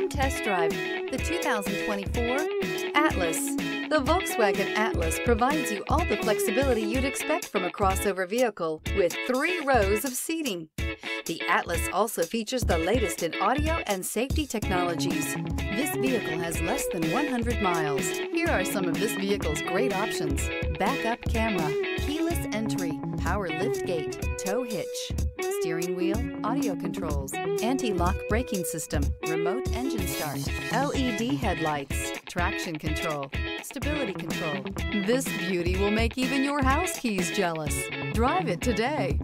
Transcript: Come test drive the 2024 Atlas. The Volkswagen Atlas provides you all the flexibility you'd expect from a crossover vehicle with 3 rows of seating. The Atlas also features the latest in audio and safety technologies. This vehicle has less than 100 miles. Here are some of this vehicle's great options: backup camera, keyless entry, power liftgate, tow hitch, steering wheel audio controls, anti-lock braking system, remote engine start, LED headlights, traction control, stability control. This beauty will make even your house keys jealous. Drive it today.